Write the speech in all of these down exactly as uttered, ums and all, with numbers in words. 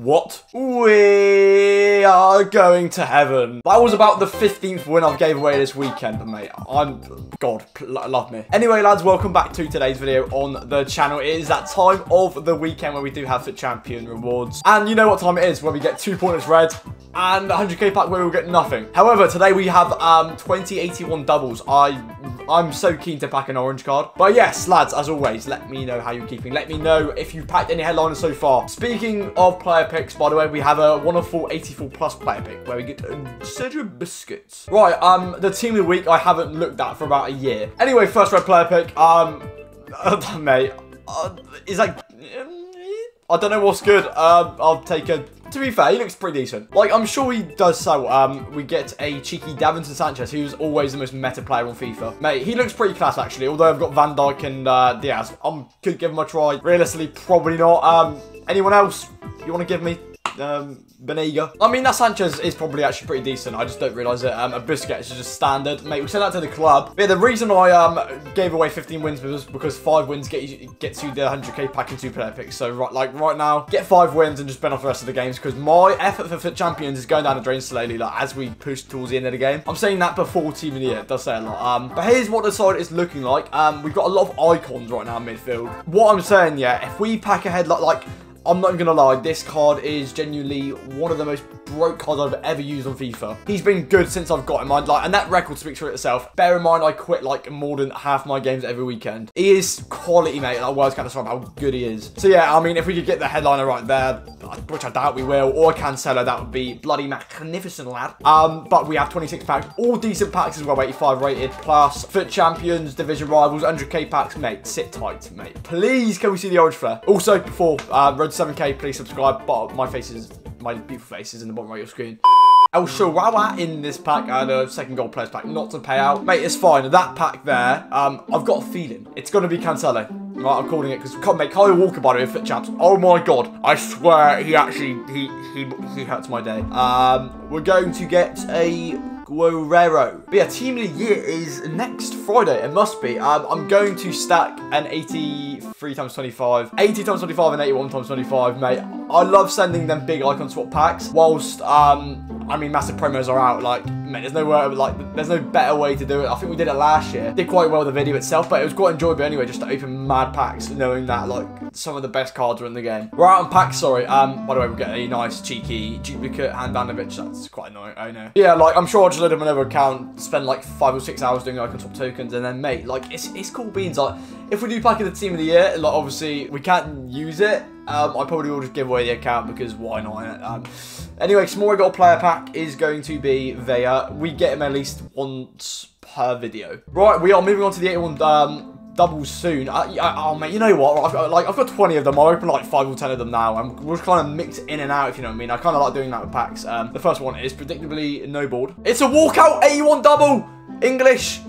What? We are going to heaven. That was about the fifteenth win I've gave away this weekend, mate. I'm... God, love me. Anyway, lads, welcome back to today's video on the channel. It is that time of the weekend where we do have the champion rewards. And you know what time it is, where we get two pointers red and one hundred K pack where we'll get nothing. However, today we have um, twenty eighty-one doubles. I... I'm so keen to pack an orange card. But yes, lads, as always, let me know how you're keeping. Let me know if you've packed any headliners so far. Speaking of player picks, by the way, we have a one of four, eighty-four plus player pick where we get um, Sergio Biscuits. Right, um, the team of the week I haven't looked at for about a year. Anyway, first red player pick, um, uh, mate, uh, is that... I don't know what's good. Um, I'll take a... To be fair, he looks pretty decent. Like, I'm sure he does sell. Um, we get a cheeky Davinson Sanchez, who's always the most meta player on FIFA. Mate, he looks pretty class, actually. Although I've got Van Dijk and uh, Diaz. I could give him a try. Realistically, probably not. Um, anyone else you want to give me? Um, Benega. I mean, that Sanchez is probably actually pretty decent. I just don't realise it. Um, a Busquets is just standard. Mate, we sent that to the club. But yeah, the reason I um gave away fifteen wins was because five wins get you, gets you the one hundred K pack and two player picks. So, right, like, right now, get five wins and just spend off the rest of the games because my effort for Fit Champions is going down the drain slowly, like, as we push towards the end of the game. I'm saying that before team of the year. It does say a lot. Um, but here's what the side is looking like. Um, we've got a lot of icons right now in midfield. What I'm saying, yeah, if we pack ahead, like, like, I'm not even gonna lie, this card is genuinely one of the most broke cards I've ever used on FIFA. He's been good since I've got him, I'd like, and that record speaks for itself. Bear in mind, I quit like more than half my games every weekend. He is quality, mate. Like, words can't describe how good he is. So yeah, I mean, if we could get the headliner right there, which I doubt we will, or Cancelo, that would be bloody magnificent, lad. Um, but we have twenty-six packs, all decent packs as well, eighty-five rated, plus Foot Champions, Division Rivals, one hundred K packs, mate. Sit tight, mate. Please, can we see the orange flare? Also, before uh, Road seven K, please subscribe. But my face is, my beautiful face is in the bottom right of your screen. El Shaarawy in this pack, and a second goal players pack, not to pay out. Mate, it's fine. That pack there, um, I've got a feeling it's going to be Cancelo. Right, I'm calling it, because, mate, Kyle Walker, by the way, Fit Champs. Oh my god, I swear he actually, he, he, he hurts my day. Um, we're going to get a Guerrero. But yeah, team of the year is next Friday. It must be. Um, I'm going to stack an eighty-three times twenty-five, eighty times twenty-five and eighty-one times twenty-five, mate. I love sending them big icon swap packs. Whilst, um, I mean, massive promos are out. Like, mate, there's no way, like, there's no better way to do it. I think we did it last year. Did quite well the video itself, but it was quite enjoyable anyway. Just to open mad packs, knowing that like some of the best cards are in the game. We're out on packs. Sorry. Um, by the way, we get a nice cheeky duplicate Handanovic. That's quite annoying. I know. Yeah, like I'm sure I'll just load up another account, spend like five or six hours doing icon swap tokens, and then mate, like it's it's cool beans. Like if we do pack in the team of the year, like obviously we can't use it. Um, I probably will just give away the account because why not? Um, anyway, smaller goal player pack is going to be Vea. We get him at least once per video. Right, we are moving on to the eighty-one um, doubles soon. I, I, oh mate, you know what? I've got, like I've got twenty of them. I open like five or ten of them now, and we're kind of mixed in and out. If you know what I mean, I kind of like doing that with packs. Um, the first one is predictably no board. It's a walkout eighty-one double English.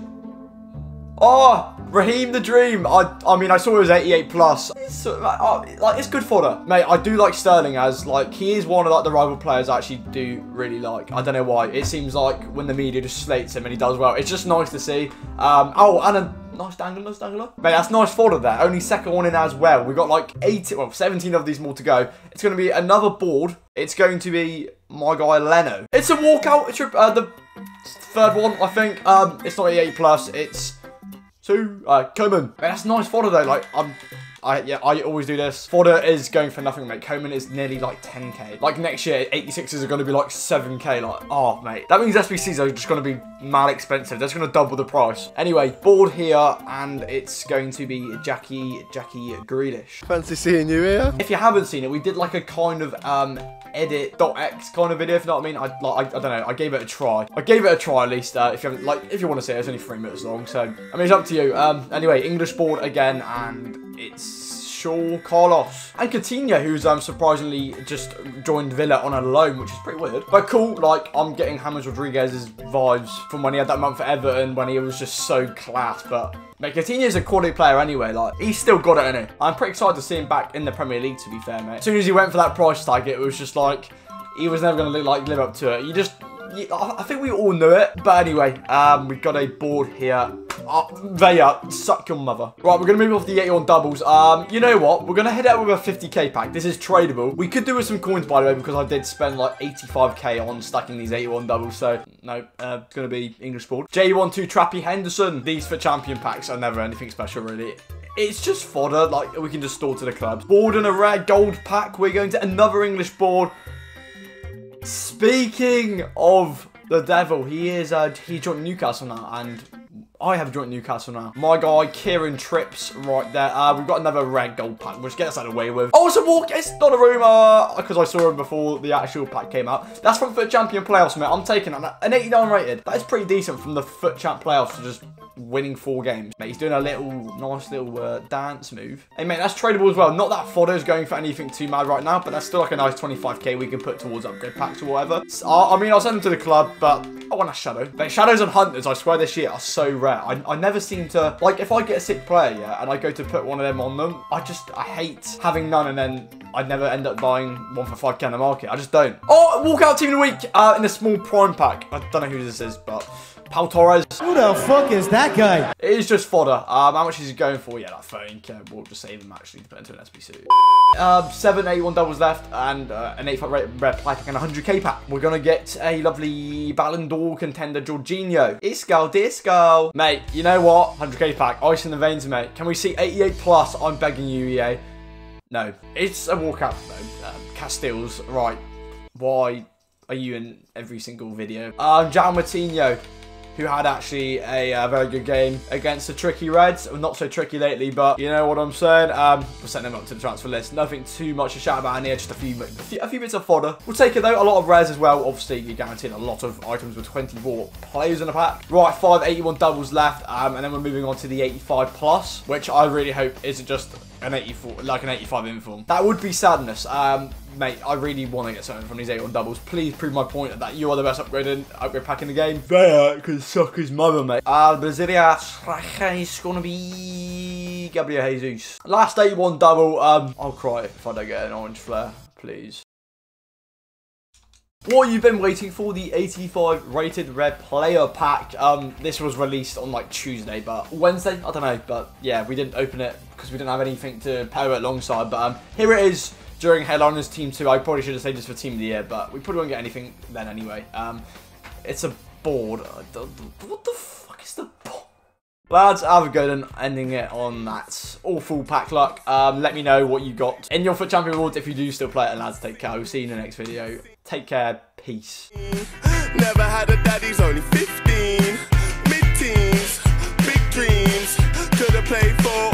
Oh, Raheem the Dream. I I mean, I saw it was eighty-eight plus. It's, uh, like, it's good fodder. Mate, I do like Sterling as, like, he is one of, like, the rival players I actually do really like. I don't know why. It seems like when the media just slates him and he does well. It's just nice to see. Um, oh, and a... Nice dangler, nice dangler. Mate, that's nice fodder there. Only second one in as well. We've got like eighteen, well, seventeen of these more to go. It's going to be another board. It's going to be my guy, Leno. It's a walkout trip. Uh, the third one, I think. Um, It's not eighty-eight plus. It's two. Uh, Coman. Mate, that's nice fodder though. Like, I'm... I, yeah, I always do this. Fodder is going for nothing, mate. Coman is nearly like ten K. Like next year, eighty-sixes are going to be like seven K. Like, oh, mate. That means S B Cs are just going to be mad expensive. That's going to double the price. Anyway, board here, and it's going to be Jackie, Jackie Grealish. Fancy seeing you here. If you haven't seen it, we did like a kind of um, edit.x kind of video, if you know what I mean. I, like, I, I don't know. I gave it a try. I gave it a try at least. Uh, if you haven't, like, if you want to see it, it's only three minutes long. So, I mean, it's up to you. Um, anyway, English board again, and it's Shaw, Carlos, and Coutinho, who's um, surprisingly just joined Villa on a loan, which is pretty weird. But cool, like, I'm getting James Rodriguez's vibes from when he had that month for Everton, when he was just so class, but... Mate, Coutinho's a quality player anyway, like, he's still got it in it. I'm pretty excited to see him back in the Premier League, to be fair, mate. As soon as he went for that price tag, it was just like, he was never going to like live up to it. You just... You, I think we all knew it. But anyway, um, we've got a board here. up. They are. Suck your mother. Right, we're going to move off the eighty-one doubles. Um, you know what? We're going to head out with a fifty K pack. This is tradable. We could do with some coins, by the way, because I did spend like eighty-five K on stacking these eighty-one doubles. So, no, uh, it's going to be English ball. J twelve Trappy Henderson. These for champion packs are never anything special, really. It's just fodder. Like, we can just store to the clubs. Board and a rare gold pack. We're going to another English board. Speaking of the devil, he is, uh, he joined Newcastle now, and I have joined Newcastle now. My guy, Kieran Trips, right there. Uh, we've got another red gold pack, which gets out of the way with. Oh, it's a walk. It's not a rumour, because I saw him before the actual pack came out. That's from Foot Champion playoffs, mate. I'm taking that. An eighty-nine rated. That is pretty decent from the Foot Champ playoffs to just winning four games. Mate, he's doing a little, nice little uh, dance move. Hey, mate, that's tradable as well. Not that fodder's going for anything too mad right now, but that's still like a nice twenty-five K we can put towards upgrade packs or whatever. So, I mean, I'll send them to the club, but I want a shadow. Mate, shadows and hunters, I swear this year, are so rare. I, I never seem to, like, if I get a sick player, yeah, and I go to put one of them on them, I just, I hate having none, and then I never end up buying one for five K on the market. I just don't. Oh, walkout team of the week uh, in a small prime pack. I don't know who this is, but Paul Torres. Who the fuck is that guy? It is just fodder. Um, how much is he going for? Yeah, that thirteen K. We'll just save him actually to put into an S P C. Um, seven eighty-one doubles left and uh, an eighty-five rate red plaque and a one hundred K pack. We're gonna get a lovely Ballon d'Or contender, Jorginho. Isco, Disco. Mate, you know what? one hundred K pack, ice in the veins, mate. Can we see eighty-eight plus? I'm begging you, E A. No, it's a walkout though. Um, Castilles, right? Why are you in every single video? Um, John Martino, who had actually a uh, very good game against the tricky Reds. Well, not so tricky lately, but you know what I'm saying. Um, we're setting them up to the transfer list. Nothing too much to shout about in here, just a few, a few bits of fodder. We'll take it though, a lot of rares as well. Obviously, you're guaranteed a lot of items with twenty-four players in a pack. Right, five eighty-one doubles left, um, and then we're moving on to the eighty-five plus, which I really hope isn't just an eighty-four, like an eighty-five inform. That would be sadness. Um, mate, I really want to get something from these eighty-one doubles. Please prove my point that you are the best upgrade, in, upgrade pack in the game. They are, because suck his mother, mate. Uh, Brasilia, it's going to be Gabriel Jesus. Last eighty-one double. Um, I'll cry if I don't get an orange flare, please. What you've been waiting for, the eighty-five rated red player pack. Um, this was released on like Tuesday, but Wednesday, I don't know. But yeah, we didn't open it because we didn't have anything to pair it alongside. But um, here it is during Headliners Team two. I probably should have saved this for Team of the Year, but we probably won't get anything then anyway. Um, it's a board. What the fuck is the board? Lads, have a good one. Ending it on that awful pack luck. Um, let me know what you got in your Foot Champion Awards if you do still play it. And lads, take care. We'll see you in the next video. Take care. Peace. Never had a daddy's only fifteen. Mid-teens. Big dreams. Could have played for.